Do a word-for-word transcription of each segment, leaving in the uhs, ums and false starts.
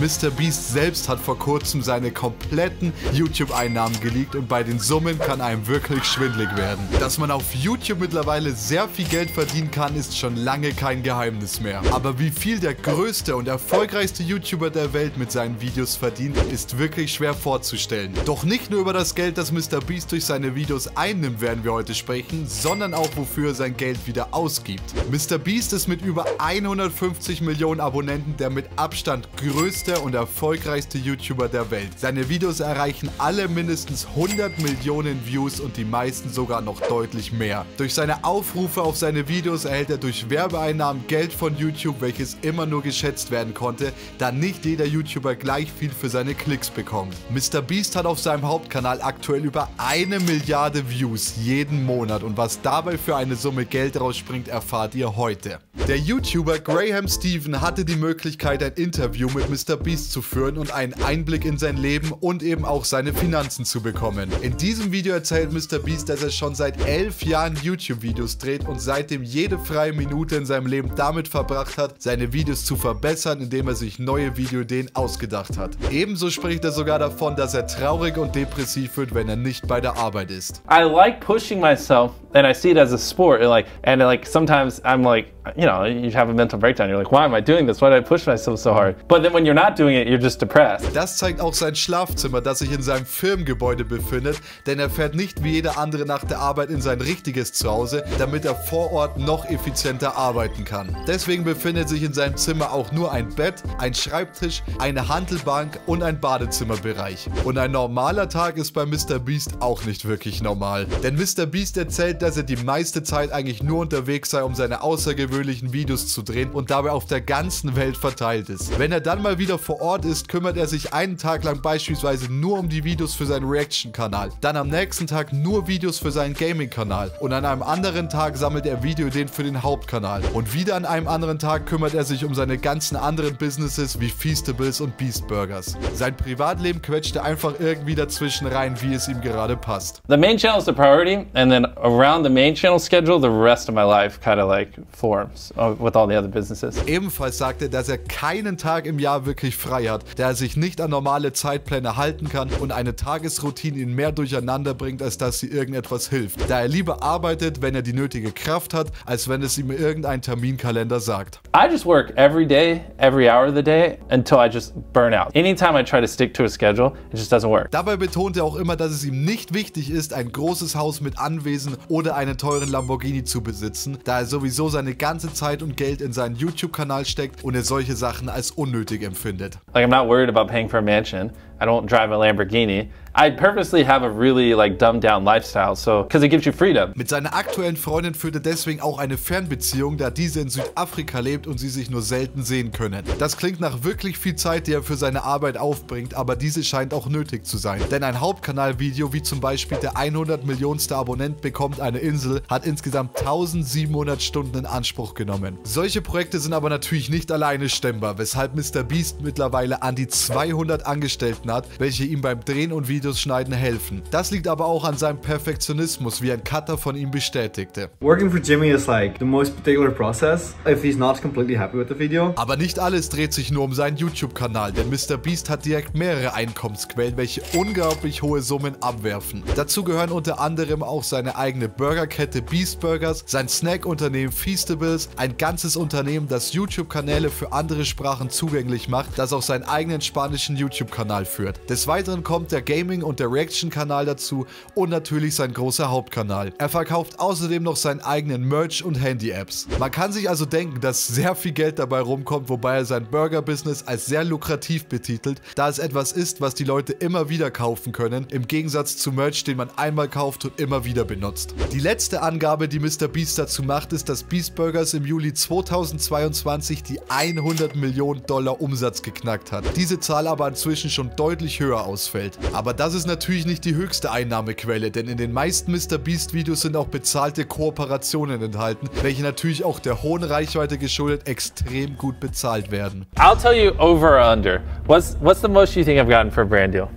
MrBeast selbst hat vor kurzem seine kompletten YouTube-Einnahmen geleakt und bei den Summen kann einem wirklich schwindelig werden. Dass man auf YouTube mittlerweile sehr viel Geld verdienen kann, ist schon lange kein Geheimnis mehr. Aber wie viel der größte und erfolgreichste YouTuber der Welt mit seinen Videos verdient, ist wirklich schwer vorzustellen. Doch nicht nur über das Geld, das MrBeast durch seine Videos einnimmt, werden wir heute sprechen, sondern auch wofür er sein Geld wieder ausgibt. MrBeast ist mit über hundertfünfzig Millionen Abonnenten der mit Abstand größte und erfolgreichste YouTuber der Welt. Seine Videos erreichen alle mindestens hundert Millionen Views und die meisten sogar noch deutlich mehr. Durch seine Aufrufe auf seine Videos erhält er durch Werbeeinnahmen Geld von YouTube, welches immer nur geschätzt werden konnte, da nicht jeder YouTuber gleich viel für seine Klicks bekommt. MrBeast hat auf seinem Hauptkanal aktuell über eine Milliarde Views jeden Monat und was dabei für eine Summe Geld rausspringt, erfahrt ihr heute. Der YouTuber Graham Steven hatte die Möglichkeit, ein Interview mit MrBeast zu führen und einen Einblick in sein Leben und eben auch seine Finanzen zu bekommen. In diesem Video erzählt MrBeast, dass er schon seit elf Jahren YouTube-Videos dreht und seitdem jede freie Minute in seinem Leben damit verbracht hat, seine Videos zu verbessern, indem er sich neue Videoideen ausgedacht hat. Ebenso spricht er sogar davon, dass er traurig und depressiv wird, wenn er nicht bei der Arbeit ist. I like pushing myself and I see it as a sport. Like, and like sometimes I'm like, you know, you have a mental breakdown. You're like, why am I doing this? Why did I push myself so hard? But then when you're not doing it, you're just depressed. Das zeigt auch sein Schlafzimmer, das sich in seinem Firmengebäude befindet, denn er fährt nicht wie jeder andere nach der Arbeit in sein richtiges Zuhause, damit er vor Ort noch effizienter arbeiten kann. Deswegen befindet sich in seinem Zimmer auch nur ein Bett, ein Schreibtisch, eine Hantelbank und ein Badezimmerbereich. Und ein normaler Tag ist bei MrBeast auch nicht wirklich normal. Denn MrBeast erzählt, dass er die meiste Zeit eigentlich nur unterwegs sei, um seine außergewöhnlichen Videos zu drehen und dabei auf der ganzen Welt verteilt ist. Wenn er dann mal wieder vor Ort ist, kümmert er sich einen Tag lang beispielsweise nur um die Videos für seinen Reaction-Kanal, dann am nächsten Tag nur Videos für seinen Gaming-Kanal und an einem anderen Tag sammelt er Videoideen für den Hauptkanal. Und wieder an einem anderen Tag kümmert er sich um seine ganzen anderen Businesses wie Feastables und Beast Burgers. Sein Privatleben quetscht er einfach irgendwie dazwischen rein, wie es ihm gerade passt. The main channel is the priority and then around the main channel schedule the rest of my life kind of like forms with all the other businesses. Ebenfalls sagt er, dass er keinen Tag im Jahr wirklich frei hat, da er sich nicht an normale Zeitpläne halten kann und eine Tagesroutine ihn mehr durcheinander bringt, als dass sie irgendetwas hilft, da er lieber arbeitet, wenn er die nötige Kraft hat, als wenn es ihm irgendein Terminkalender sagt. I just work every day, every hour of the day until I just burn out. Anytime I try to stick to a schedule, it just doesn't work. Dabei betont er auch immer, dass es ihm nicht wichtig ist, ein großes Haus mit Anwesen oder einen teuren Lamborghini zu besitzen, da er sowieso seine ganze Zeit und Geld in seinen YouTube-Kanal steckt und er solche Sachen als unnötig empfindet. Like I'm not worried about paying for a mansion. I don't drive a Lamborghini. I purposely have a really like dumbed down lifestyle, so because it gives you freedom. Mit seiner aktuellen Freundin führt er deswegen auch eine Fernbeziehung, da diese in Südafrika lebt und sie sich nur selten sehen können. Das klingt nach wirklich viel Zeit, die er für seine Arbeit aufbringt, aber diese scheint auch nötig zu sein. Denn ein Hauptkanalvideo, wie zum Beispiel der hundert Millionste Abonnent bekommt eine Insel, hat insgesamt tausendsiebenhundert Stunden in Anspruch genommen. Solche Projekte sind aber natürlich nicht alleine stemmbar, weshalb MrBeast mittlerweile an die zweihundert Angestellten hat, welche ihm beim Drehen und Video Videos schneiden helfen. Das liegt aber auch an seinem Perfektionismus, wie ein Cutter von ihm bestätigte. Working for Jimmy is like the most particular process if he's not completely happy with the video. Aber nicht alles dreht sich nur um seinen YouTube-Kanal, denn MrBeast hat direkt mehrere Einkommensquellen, welche unglaublich hohe Summen abwerfen. Dazu gehören unter anderem auch seine eigene Burgerkette Beast Burgers, sein Snack-Unternehmen Feastables, ein ganzes Unternehmen, das YouTube-Kanäle für andere Sprachen zugänglich macht, das auch seinen eigenen spanischen YouTube-Kanal führt. Des Weiteren kommt der Gaming und der Reaction-Kanal dazu und natürlich sein großer Hauptkanal. Er verkauft außerdem noch seinen eigenen Merch und Handy-Apps. Man kann sich also denken, dass sehr viel Geld dabei rumkommt, wobei er sein Burger-Business als sehr lukrativ betitelt, da es etwas ist, was die Leute immer wieder kaufen können, im Gegensatz zu Merch, den man einmal kauft und immer wieder benutzt. Die letzte Angabe, die MrBeast dazu macht, ist, dass Beast Burgers im Juli zweitausendzweiundzwanzig die hundert Millionen Dollar Umsatz geknackt hat. Diese Zahl aber inzwischen schon deutlich höher ausfällt. Aber das ist natürlich nicht die höchste Einnahmequelle, denn in den meisten MrBeast-Videos sind auch bezahlte Kooperationen enthalten, welche natürlich auch der hohen Reichweite geschuldet extrem gut bezahlt werden. I'll tell you over or under. What's, what's the most you think I've gotten for a brand deal?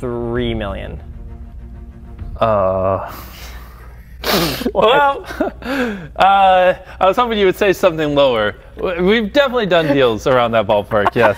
Three million. Uh... Well, uh, I was hoping you would say something lower. We've definitely done deals around that ballpark, yes.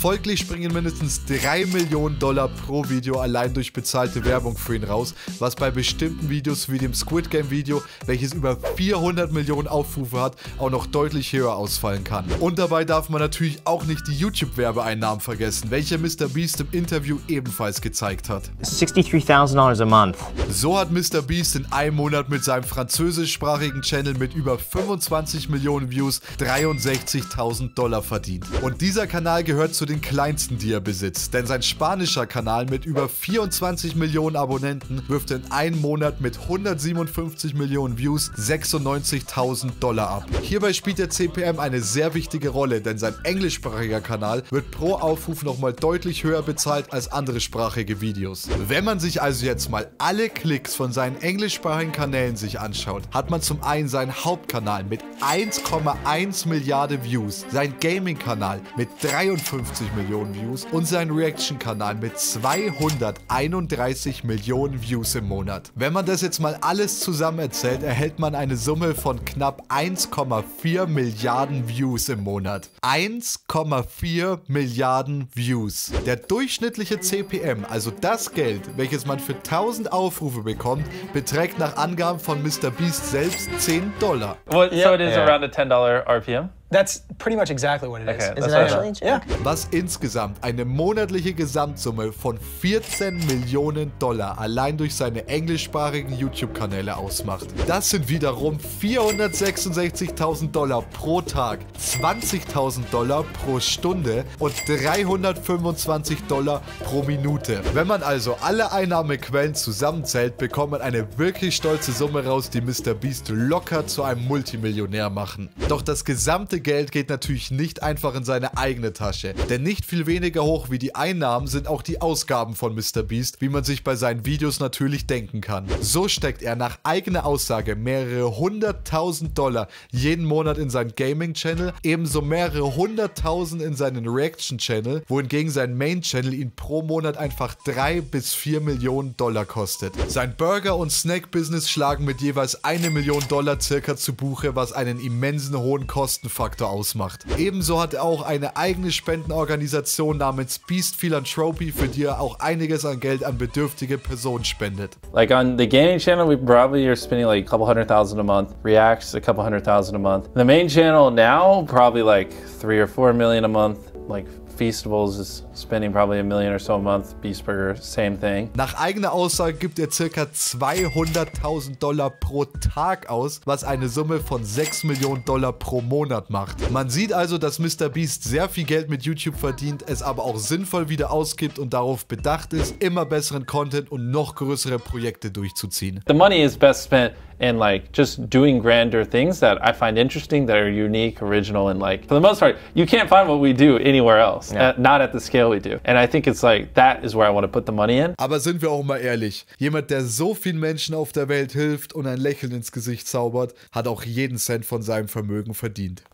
Folglich springen mindestens drei Millionen Dollar pro Video allein durch bezahlte Werbung für ihn raus, was bei bestimmten Videos wie dem Squid Game Video, welches über vierhundert Millionen Aufrufe hat, auch noch deutlich höher ausfallen kann. Und dabei darf man natürlich auch nicht die YouTube-Werbeeinnahmen vergessen, welche MrBeast im Interview ebenfalls gezeigt hat. sixty-three thousand dollars a month. So hat MrBeast in einem Monat mit seinem französischsprachigen Channel mit über fünfundzwanzig Millionen Views dreiundsechzigtausend Dollar verdient. Und dieser Kanal gehört zu den kleinsten, die er besitzt, denn sein spanischer Kanal mit über vierundzwanzig Millionen Abonnenten wirft in einem Monat mit hundertsiebenundfünfzig Millionen Views sechsundneunzigtausend Dollar ab. Hierbei spielt der C P M eine sehr wichtige Rolle, denn sein englischsprachiger Kanal wird pro Aufruf nochmal deutlich höher bezahlt als andere sprachige Videos. Wenn man sich also jetzt mal alle Klicks von seinen englischsprachigen Kanälen sich anschaut, hat man zum einen seinen Hauptkanal mit eins Komma eins Milliarden Views, sein Gaming-Kanal mit dreiundfünfzig Millionen Views und sein Reaction-Kanal mit zweihunderteinunddreißig Millionen Views im Monat. Wenn man das jetzt mal alles zusammen erzählt, erhält man eine Summe von knapp eins Komma vier Milliarden Views im Monat. eins Komma vier Milliarden Views. Der durchschnittliche C P M, also das Geld, welches man für tausend Aufrufe bekommt, beträgt nach Angaben von MrBeast selbst zehn Dollar. Well, so it is around a ten dollar R P M? That's pretty much exactly what it is. Okay, Isn't actually? Yeah. Was insgesamt eine monatliche Gesamtsumme von vierzehn Millionen Dollar allein durch seine englischsprachigen YouTube-Kanäle ausmacht. Das sind wiederum vierhundertsechsundsechzigtausend Dollar pro Tag, zwanzigtausend Dollar pro Stunde und dreihundertfünfundzwanzig Dollar pro Minute. Wenn man also alle Einnahmequellen zusammenzählt, bekommt man eine wirklich stolze Summe raus, die MrBeast locker zu einem Multimillionär machen. Doch das gesamte Geld geht natürlich nicht einfach in seine eigene Tasche, denn nicht viel weniger hoch wie die Einnahmen sind auch die Ausgaben von MrBeast, wie man sich bei seinen Videos natürlich denken kann. So steckt er nach eigener Aussage mehrere hunderttausend Dollar jeden Monat in seinen Gaming-Channel, ebenso mehrere hunderttausend in seinen Reaction-Channel, wohingegen sein Main-Channel ihn pro Monat einfach drei bis vier Millionen Dollar kostet. Sein Burger- und Snack-Business schlagen mit jeweils eine Million Dollar circa zu Buche, was einen immensen hohen Kostenfaktor ausmacht. Ebenso hat er auch eine eigene Spendenorganisation namens Beast Philanthropy, für die er auch einiges an Geld an bedürftige Personen spendet. Like on the gaming channel, we probably are spending like a couple hundred thousand a month. Reacts a couple hundred thousand a month. The main channel now probably like three or four million a month. Like Feastables is spending probably a million or so a month. Beast Burgers, same thing. Nach eigener Aussage gibt er ca. zweihunderttausend Dollar pro Tag aus, was eine Summe von sechs Millionen Dollar pro Monat macht. Man sieht also, dass MrBeast sehr viel Geld mit YouTube verdient, es aber auch sinnvoll wieder ausgibt und darauf bedacht ist, immer besseren Content und noch größere Projekte durchzuziehen. The money is best spent in like just doing grander things that I find interesting, that are unique, original, and like for the most part, you can't find what we do anywhere else. Yeah. Not at the scale we do. And I think it's like, that is where I want to put the money in. Aber sind wir auch mal ehrlich, jemand, der so vielen Menschen auf der Welt hilft und ein Lächeln ins Gesicht zaubert, hat auch jeden Cent von seinem Vermögen verdient.